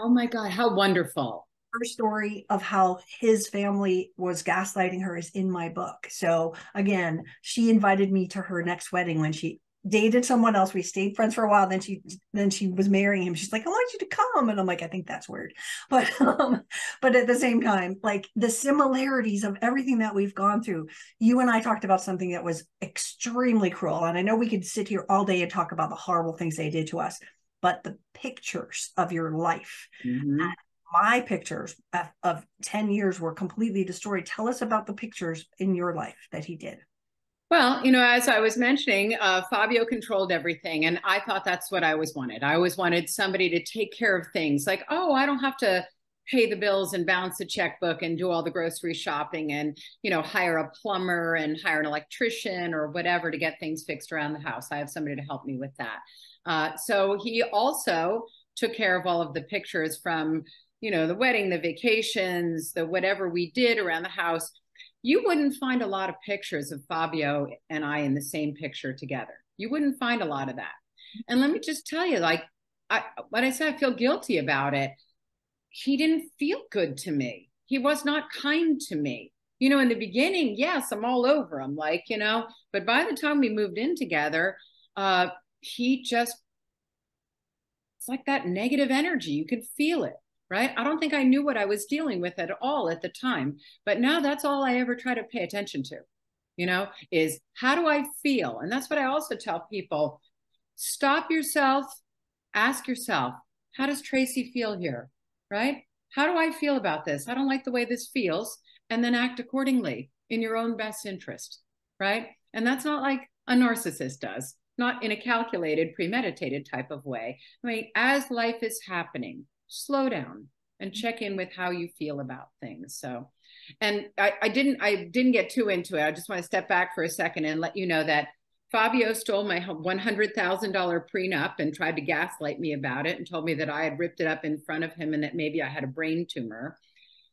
Oh my God, how wonderful. Her story of how his family was gaslighting her is in my book. So again, she invited me to her next wedding when she dated someone else. We stayed friends for a while. Then she was marrying him. She's like, I want you to come. And I'm like, I think that's weird. But at the same time, like the similarities of everything that we've gone through, you and I talked about something that was extremely cruel. And I know we could sit here all day and talk about the horrible things they did to us, but the pictures of your life, mm-hmm. My pictures of 10 years were completely destroyed. Tell us about the pictures in your life that he did. Well, you know, as I was mentioning, Fabio controlled everything. And I thought that's what I always wanted. I always wanted somebody to take care of things like, oh, I don't have to pay the bills and balance a checkbook and do all the grocery shopping and, you know, hire a plumber and hire an electrician or whatever to get things fixed around the house. I have somebody to help me with that. So he also took care of all of the pictures from, you know, the wedding, the vacations, the whatever we did around the house. You wouldn't find a lot of pictures of Fabio and I in the same picture together. You wouldn't find a lot of that. And let me just tell you, like, when I said I feel guilty about it, he didn't feel good to me. He was not kind to me. You know, in the beginning, yes, I'm all over him, like, you know, but by the time we moved in together, he just, it's like that negative energy. You could feel it. Right? I don't think I knew what I was dealing with at all at the time, but now that's all I ever try to pay attention to, you know, is how do I feel? And that's what I also tell people, stop yourself, ask yourself, how does Tracy feel here? Right? How do I feel about this? I don't like the way this feels. And then act accordingly in your own best interest. Right? And that's not like a narcissist does, not in a calculated, premeditated type of way. I mean, as life is happening, slow down and check in with how you feel about things. So, and I didn't get too into it. I just want to step back for a second and let you know that Fabio stole my $100,000 prenup and tried to gaslight me about it and told me that I had ripped it up in front of him and that maybe I had a brain tumor.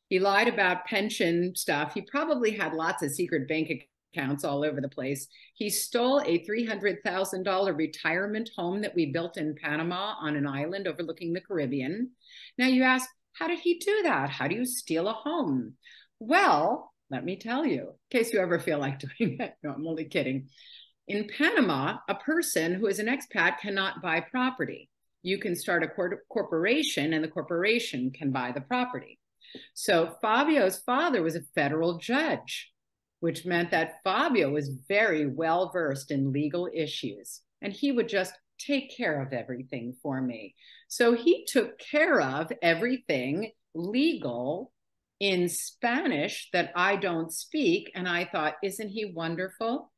He lied about pension stuff. He probably had lots of secret bank accounts all over the place. He stole a $300,000 retirement home that we built in Panama on an island overlooking the Caribbean. Now you ask, how did he do that? How do you steal a home? Well, let me tell you, in case you ever feel like doing it. No, I'm only kidding. In Panama, a person who is an expat cannot buy property. You can start a corporation and the corporation can buy the property. So Fabio's father was a federal judge, which meant that Fabio was very well versed in legal issues and he would just take care of everything for me. So he took care of everything legal in Spanish that I don't speak. And I thought, isn't he wonderful?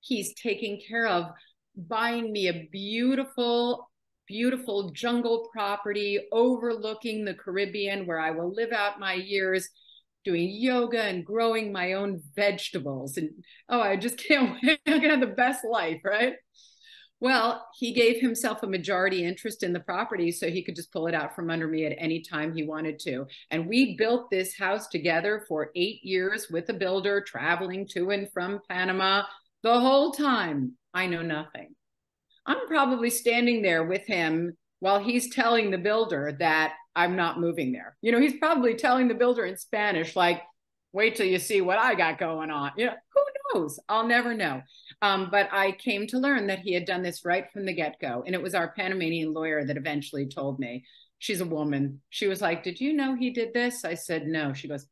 He's taking care of buying me a beautiful, beautiful jungle property overlooking the Caribbean where I will live out my years doing yoga and growing my own vegetables. And oh, I just can't wait. I'm gonna have the best life, right? Well, he gave himself a majority interest in the property so he could just pull it out from under me at any time he wanted to. And we built this house together for 8 years with a builder, traveling to and from Panama the whole time. I know nothing. I'm probably standing there with him while he's telling the builder that I'm not moving there. You know, he's probably telling the builder in Spanish, like, wait till you see what I got going on. You know, who knows? I'll never know. But I came to learn that he had done this right from the get-go. And it was our Panamanian lawyer that eventually told me, she's a woman. She was like, did you know he did this? I said, no. She goes,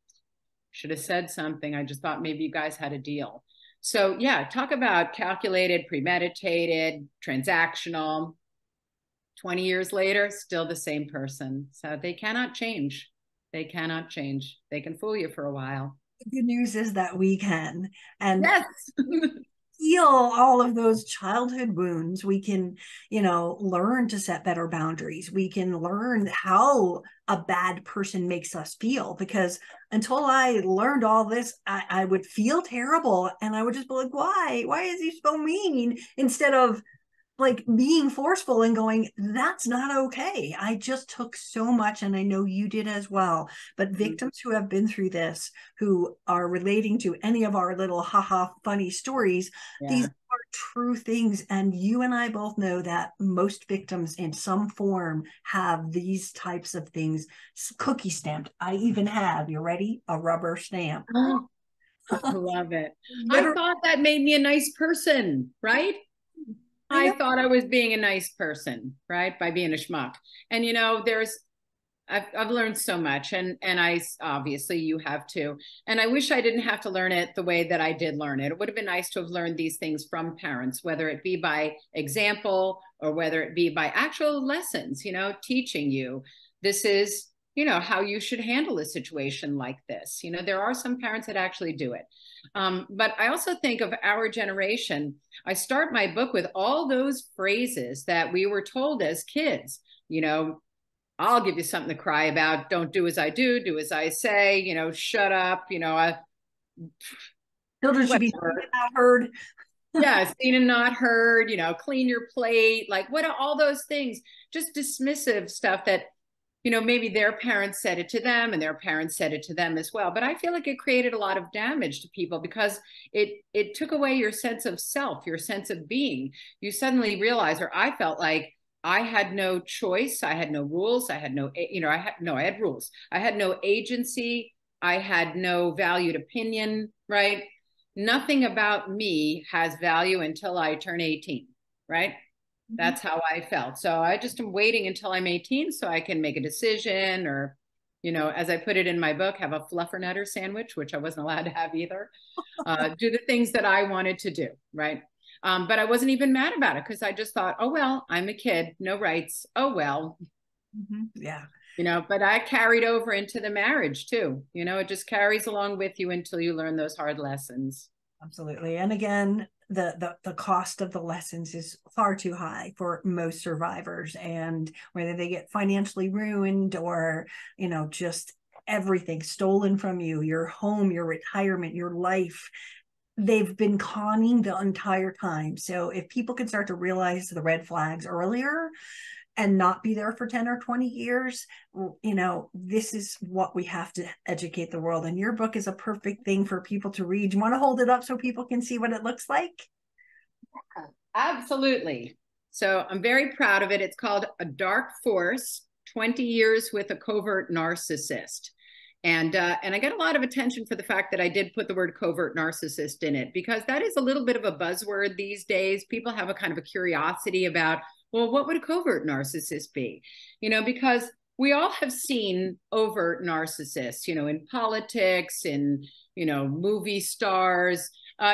should have said something. I just thought maybe you guys had a deal. So yeah, talk about calculated, premeditated, transactional. 20 years later, still the same person. So they cannot change. They cannot change. They can fool you for a while. The good news is that we can. And yes. Heal all of those childhood wounds. We can, you know, learn to set better boundaries. We can learn how a bad person makes us feel, because until I learned all this, I would feel terrible and I would just be like, why is he so mean? Instead of like being forceful and going, that's not okay. I just took so much, and I know you did as well, but victims who have been through this, who are relating to any of our little haha funny stories, yeah. These are true things. And you and I both know that most victims in some form have these types of things cookie stamped. I even have, you ready? A rubber stamp. Oh, I love it. I thought that made me a nice person, right? I thought I was being a nice person, right? By being a schmuck. And, you know, there's, I've learned so much, and I, obviously you have too. And I wish I didn't have to learn it the way that I did learn it. It would have been nice to have learned these things from parents, whether it be by example or whether it be by actual lessons, you know, teaching you, this is, you know, how you should handle a situation like this. You know, there are some parents that actually do it. But I also think of our generation, I start my book with all those phrases that we were told as kids, you know, I'll give you something to cry about. Don't do as I do as I say, you know, shut up, you know. Children should be seen and not heard. Yeah, seen and not heard, you know, clean your plate. Like, what are all those things? Just dismissive stuff that, you know, maybe their parents said it to them and their parents said it to them as well. But I feel like it created a lot of damage to people because it took away your sense of self, your sense of being. You suddenly realize, or I felt like, I had no choice. I had no rules. I had no, you know, I had rules. I had no agency. I had no valued opinion, right? Nothing about me has value until I turn 18, right? Mm-hmm. That's how I felt. So I just am waiting until I'm 18 so I can make a decision or, you know, as I put it in my book, have a fluffernutter sandwich, which I wasn't allowed to have either. Do the things that I wanted to do, right? But I wasn't even mad about it because I just thought, oh, well, I'm a kid, no rights. Oh, well, mm-hmm. Yeah, you know, but I carried over into the marriage too. You know, it just carries along with you until you learn those hard lessons. Absolutely. And again, the cost of the lessons is far too high for most survivors, and whether they get financially ruined or, you know, just everything stolen from you, your home, your retirement, your life, they've been conning the entire time. So if people can start to realize the red flags earlier and not be there for 10 or 20 years, you know, this is what we have to educate the world. And your book is a perfect thing for people to read. You want to hold it up so people can see what it looks like? Yeah, absolutely. So I'm very proud of it. It's called A Dark Force, 20 Years with a Covert Narcissist. And I get a lot of attention for the fact that I did put the word covert narcissist in it, because that is a little bit of a buzzword these days. People have a kind of a curiosity about, well, what would a covert narcissist be? You know, because we all have seen overt narcissists, you know, in politics, in, you know, movie stars,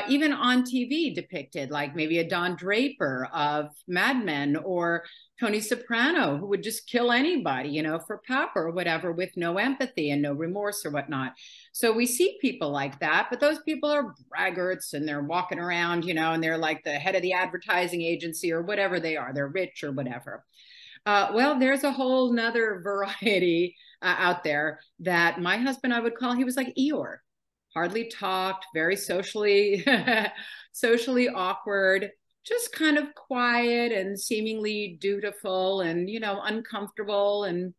even on TV depicted, like maybe a Don Draper of Mad Men or Tony Soprano, who would just kill anybody, you know, for pepper or whatever, with no empathy and no remorse or whatnot. So we see people like that, but those people are braggarts and they're walking around, you know, and they're like the head of the advertising agency or whatever they are, they're rich or whatever. Well, there's a whole nother variety out there that my husband, I would call, he was like Eeyore, hardly talked, very socially awkward, just kind of quiet and seemingly dutiful and, you know, uncomfortable, and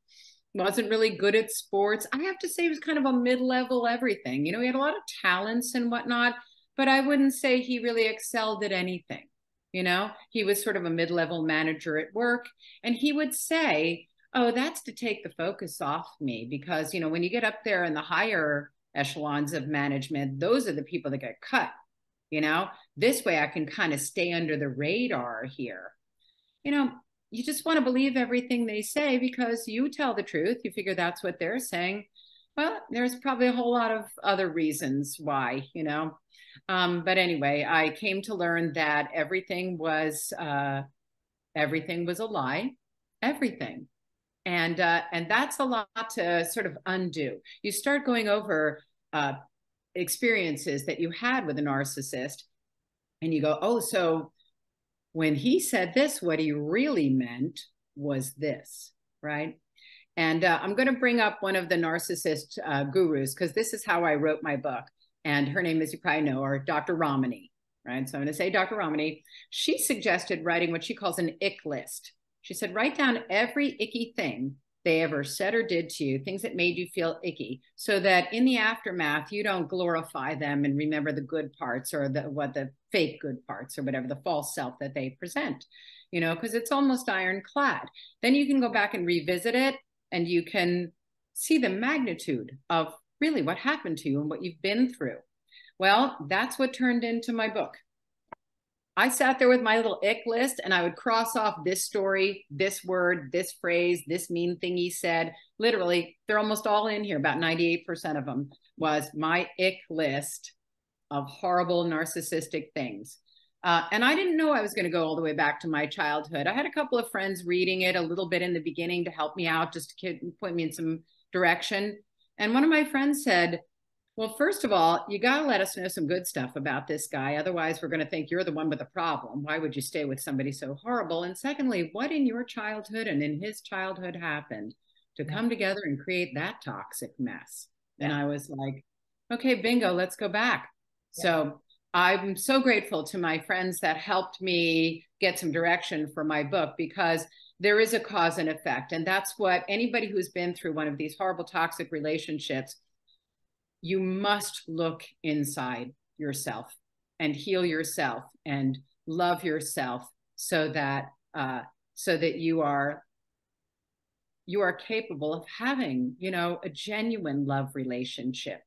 wasn't really good at sports. I have to say he was kind of a mid-level everything. You know, he had a lot of talents and whatnot, but I wouldn't say he really excelled at anything. You know, he was sort of a mid-level manager at work, and he would say, oh, that's to take the focus off me, because, you know, when you get up there in the higher echelons of management, those are the people that get cut. You know, this way I can kind of stay under the radar here. You know, you just want to believe everything they say because you tell the truth. You figure that's what they're saying. Well, there's probably a whole lot of other reasons why, you know. But anyway, I came to learn that everything was a lie, everything. And that's a lot to sort of undo. You start going over experiences that you had with a narcissist, and you go, oh, so when he said this, what he really meant was this, right? And I'm going to bring up one of the narcissist gurus, because this is how I wrote my book. And her name, as you probably know, are Dr. Ramani, right? So I'm going to say Dr. Ramani. She suggested writing what she calls an ick list. She said, write down every icky thing they ever said or did to you, things that made you feel icky, so that in the aftermath, you don't glorify them and remember the good parts or the fake good parts or whatever, the false self that they present, you know, because it's almost ironclad. Then you can go back and revisit it, and you can see the magnitude of really what happened to you and what you've been through. Well, that's what turned into my book. I sat there with my little ick list and I would cross off this story, this word, this phrase, this mean thing he said. Literally, they're almost all in here. About 98% of them was my ick list of horrible narcissistic things. And I didn't know I was going to go all the way back to my childhood. I had a couple of friends reading it a little bit in the beginning to help me out, just to point me in some direction. And one of my friends said, well, first of all, you got to let us know some good stuff about this guy. Otherwise, we're going to think you're the one with the problem. Why would you stay with somebody so horrible? And secondly, what in your childhood and in his childhood happened to come together and create that toxic mess? And I was like, okay, bingo, let's go back. So I'm so grateful to my friends that helped me get some direction for my book, because there is a cause and effect. And that's what anybody who's been through one of these horrible toxic relationships, you must look inside yourself and heal yourself and love yourself so that you are capable of having, you know, a genuine love relationship,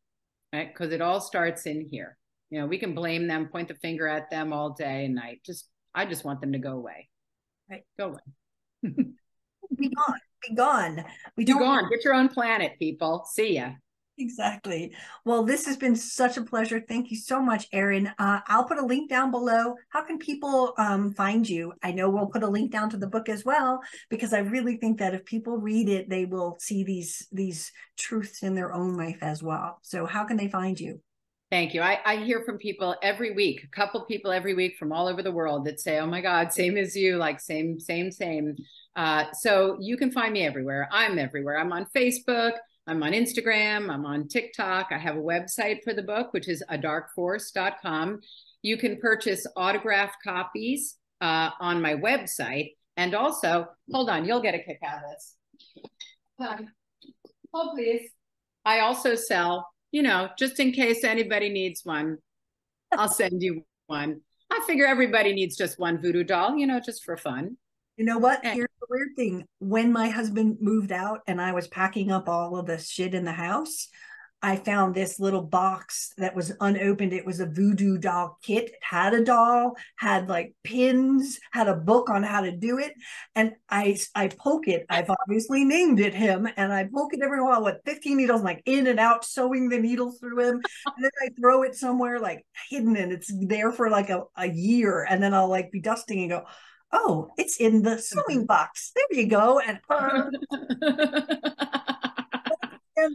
right? Because it all starts in here. You know, we can blame them, point the finger at them all day and night. I just want them to go away. Right. Go away. Be gone. Be gone. Be gone. Get your own planet, people. See ya. Exactly. Well, this has been such a pleasure. Thank you so much, Erin. I'll put a link down below. How can people find you? I know we'll put a link down to the book as well, because I really think that if people read it, they will see these truths in their own life as well. So how can they find you? Thank you. I hear from people every week, a couple people every week from all over the world that say, oh my God, same as you, like same. So you can find me everywhere. I'm everywhere. I'm on Facebook. I'm on Instagram. I'm on TikTok. I have a website for the book, which is adarkforce.com. You can purchase autographed copies on my website. And also, hold on, you'll get a kick out of this. Oh, please. I also sell, you know, just in case anybody needs one, I'll send you one. I figure everybody needs just one voodoo doll, you know, just for fun. You know what? Here's the weird thing. When my husband moved out and I was packing up all of the shit in the house, I found this little box that was unopened. It was a voodoo doll kit. It had a doll, had like pins, had a book on how to do it. And I poke it. I've obviously named it him. And I poke it every while with 15 needles, like in and out, sewing the needles through him. And then I throw it somewhere like hidden, and it's there for like a year. And then I'll like be dusting and go, oh, it's in the sewing box. There you go. And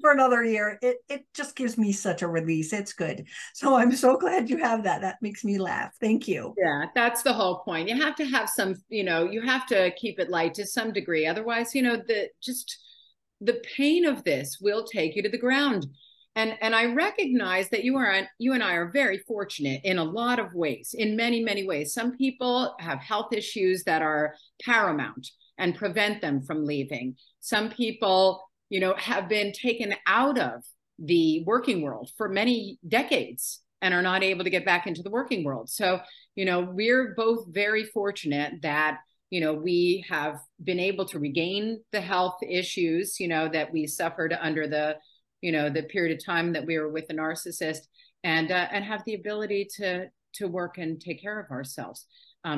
for another year, it just gives me such a release. It's good. So I'm so glad you have that. That makes me laugh. Thank you. Yeah, that's the whole point. You have to have some, you know, you have to keep it light to some degree. Otherwise, you know, the pain of this will take you to the ground. And I recognize that you and I are very fortunate in a lot of ways, in many, many ways. Some people have health issues that are paramount and prevent them from leaving. Some people, you know, have been taken out of the working world for many decades and are not able to get back into the working world. So, you know, we're both very fortunate that, you know, we have been able to regain the health issues, you know, that we suffered under the, you know, the period of time that we were with a narcissist, and have the ability to work and take care of ourselves.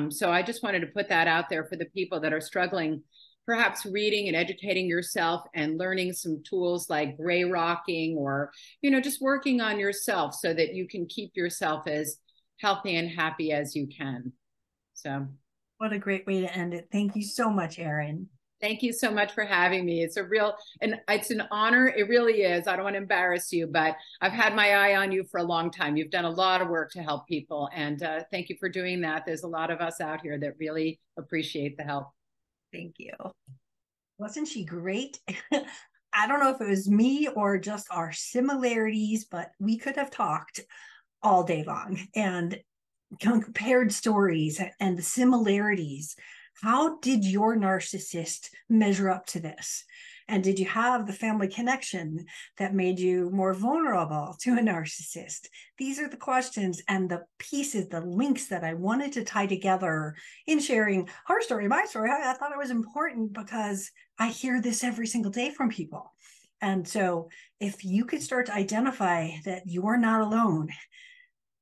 So I just wanted to put that out there for the people that are struggling, perhaps reading and educating yourself and learning some tools like gray rocking, or, you know, just working on yourself so that you can keep yourself as healthy and happy as you can. So what a great way to end it. Thank you so much, Erin. Thank you so much for having me. It's an honor. It really is. I don't want to embarrass you, but I've had my eye on you for a long time. You've done a lot of work to help people, and thank you for doing that. There's a lot of us out here that really appreciate the help. Thank you. Wasn't she great? I don't know if it was me or just our similarities, but we could have talked all day long and compared stories and the similarities. How did your narcissist measure up to this? And did you have the family connection that made you more vulnerable to a narcissist? These are the questions and the pieces, the links that I wanted to tie together in sharing her story, my story. I thought it was important because I hear this every single day from people. And so if you could start to identify that you are not alone,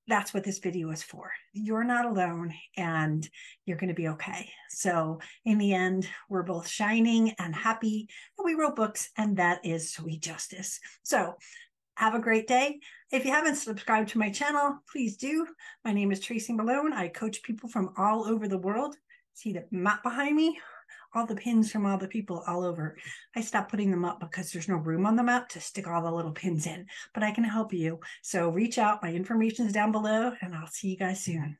that's what this video is for. You're not alone and you're going to be okay. So in the end, we're both shining and happy that we wrote books, and that is sweet justice. So have a great day. If you haven't subscribed to my channel, please do. My name is Tracy Malone. I coach people from all over the world. See the map behind me? All the pins from all the people all over. I stopped putting them up because there's no room on the map to stick all the little pins in, but I can help you. So reach out. My information is down below, and I'll see you guys soon.